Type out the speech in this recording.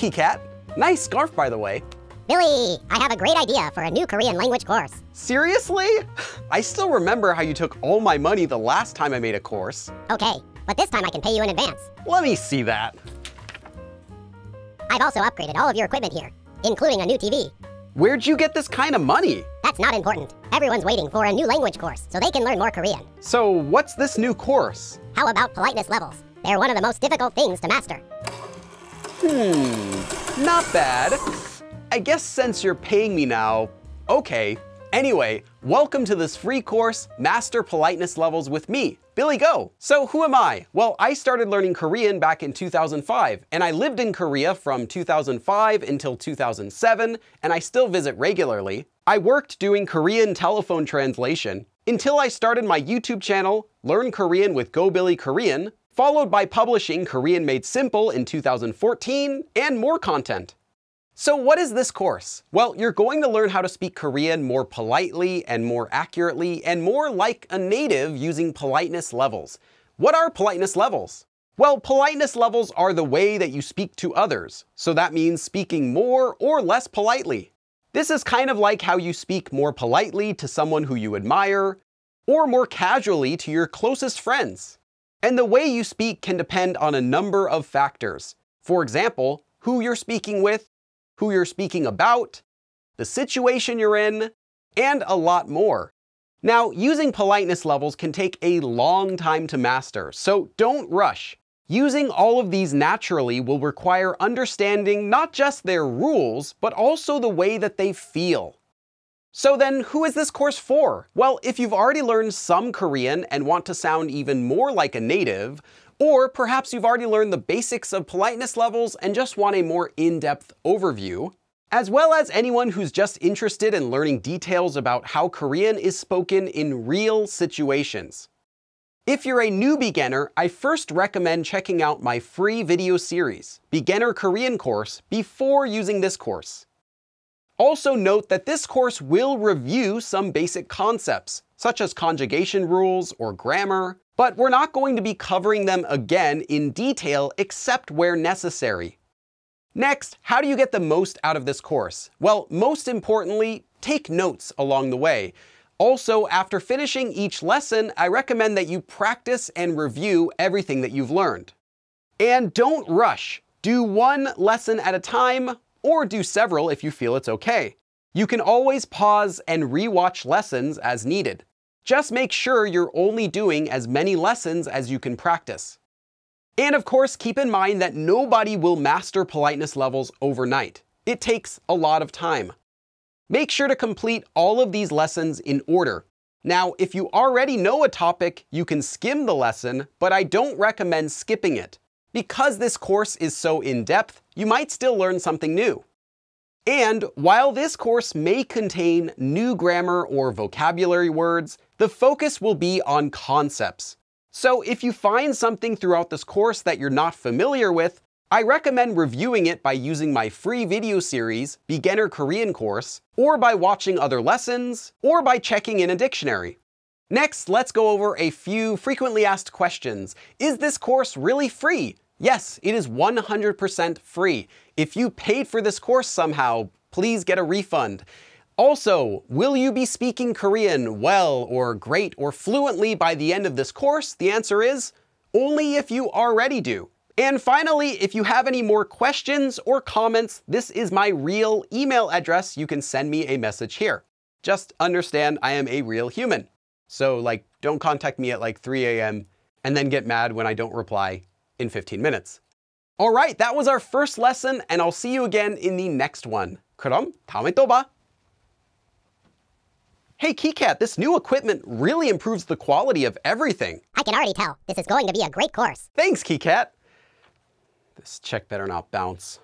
Key Cat. Nice scarf, by the way. Billy, I have a great idea for a new Korean language course. Seriously? I still remember how you took all my money the last time I made a course. Okay, but this time I can pay you in advance. Let me see that. I've also upgraded all of your equipment here, including a new TV. Where'd you get this kind of money? That's not important. Everyone's waiting for a new language course so they can learn more Korean. So what's this new course? How about politeness levels? They're one of the most difficult things to master. Not bad. I guess since you're paying me now, okay. Anyway, welcome to this free course, Master Politeness Levels with me, Billy Go. So who am I? Well, I started learning Korean back in 2005, and I lived in Korea from 2005 until 2007, and I still visit regularly. I worked doing Korean telephone translation until I started my YouTube channel, Learn Korean with GoBillyKorean, followed by publishing Korean Made Simple in 2014 and more content. So what is this course? Well, you're going to learn how to speak Korean more politely and more accurately and more like a native using politeness levels. What are politeness levels? Well, politeness levels are the way that you speak to others. So that means speaking more or less politely. This is kind of like how you speak more politely to someone who you admire or more casually to your closest friends. And the way you speak can depend on a number of factors. For example, who you're speaking with, who you're speaking about, the situation you're in, and a lot more. Now, using politeness levels can take a long time to master, so don't rush. Using all of these naturally will require understanding not just their rules, but also the way that they feel. So then, who is this course for? Well, if you've already learned some Korean and want to sound even more like a native, or perhaps you've already learned the basics of politeness levels and just want a more in-depth overview, as well as anyone who's just interested in learning details about how Korean is spoken in real situations. If you're a new beginner, I first recommend checking out my free video series, Beginner Korean Course, before using this course. Also note that this course will review some basic concepts, such as conjugation rules or grammar, but we're not going to be covering them again in detail except where necessary. Next, how do you get the most out of this course? Well, most importantly, take notes along the way. Also, after finishing each lesson, I recommend that you practice and review everything that you've learned. And don't rush. Do one lesson at a time, or do several if you feel it's okay. You can always pause and rewatch lessons as needed. Just make sure you're only doing as many lessons as you can practice. And of course, keep in mind that nobody will master politeness levels overnight. It takes a lot of time. Make sure to complete all of these lessons in order. Now, if you already know a topic, you can skim the lesson, but I don't recommend skipping it. Because this course is so in-depth, you might still learn something new. And while this course may contain new grammar or vocabulary words, the focus will be on concepts. So if you find something throughout this course that you're not familiar with, I recommend reviewing it by using my free video series, Beginner Korean Course, or by watching other lessons, or by checking in a dictionary. Next, let's go over a few frequently asked questions. Is this course really free? Yes, it is 100% free. If you paid for this course somehow, please get a refund. Also, will you be speaking Korean well or great or fluently by the end of this course? The answer is only if you already do. And finally, if you have any more questions or comments, this is my real email address. You can send me a message here. Just understand I am a real human. So like, don't contact me at like 3 a.m. and then get mad when I don't reply in 15 minutes. All right, that was our first lesson, and I'll see you again in the next one. 그럼 다음에 또 봐. Hey, KeyCat, this new equipment really improves the quality of everything. I can already tell. This is going to be a great course. Thanks, KeyCat. This check better not bounce.